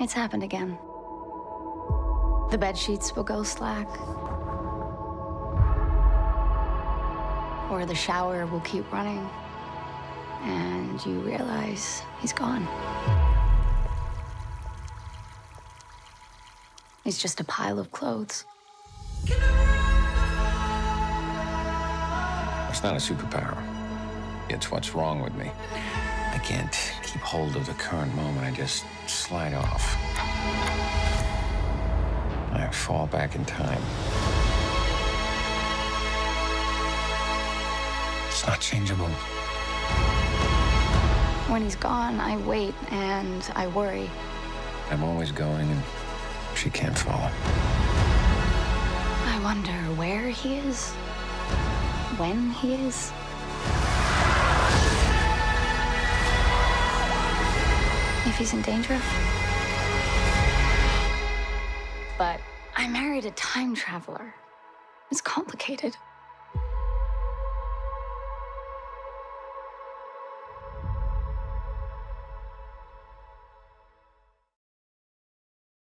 It's happened again. The bed sheets will go slack. Or the shower will keep running. And you realize he's gone. He's just a pile of clothes. It's not a superpower. It's what's wrong with me. I can't keep hold of the current moment. I just slide off. I fall back in time. It's not changeable. When he's gone, I wait and I worry. I'm always going and she can't follow. I wonder where he is, when he is. If he's in danger. But I married a time traveler. It's complicated.